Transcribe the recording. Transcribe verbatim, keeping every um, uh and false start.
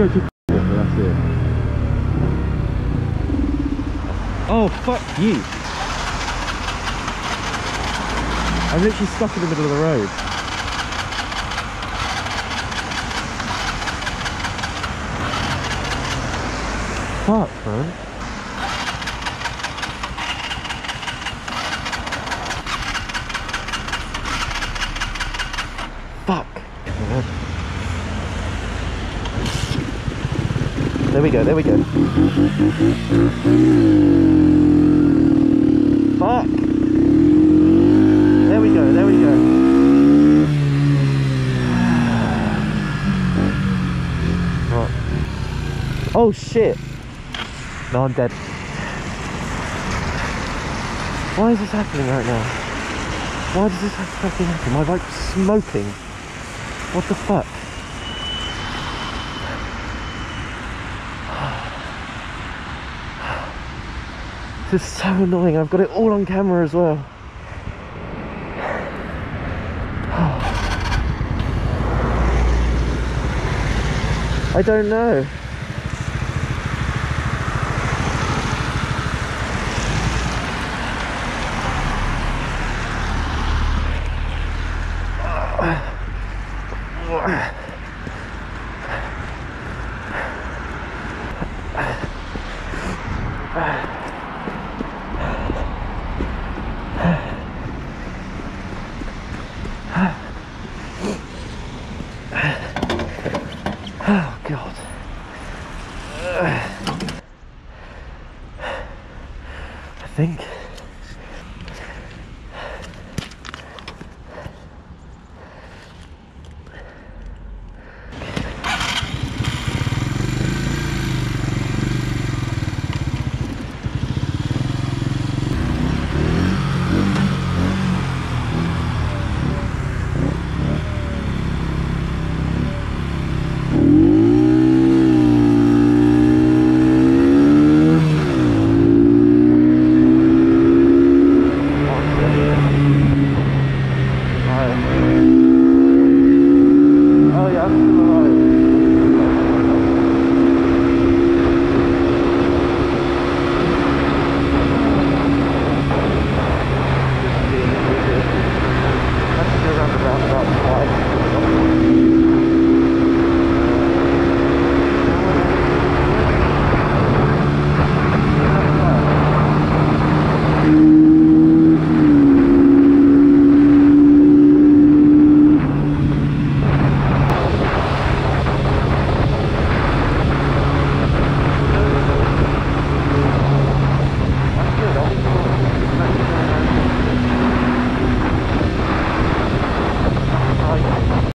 go to that's it. Oh, fuck you. I'm literally stuck in the middle of the road. Fuck, man. There we go, there we go. Fuck! There we go, there we go. Right. Oh shit! No, I'm dead. Why is this happening right now? Why does this fucking happen? My bike's smoking. What the fuck? This is so annoying. I've got it all on camera as well. Oh. I don't know. I think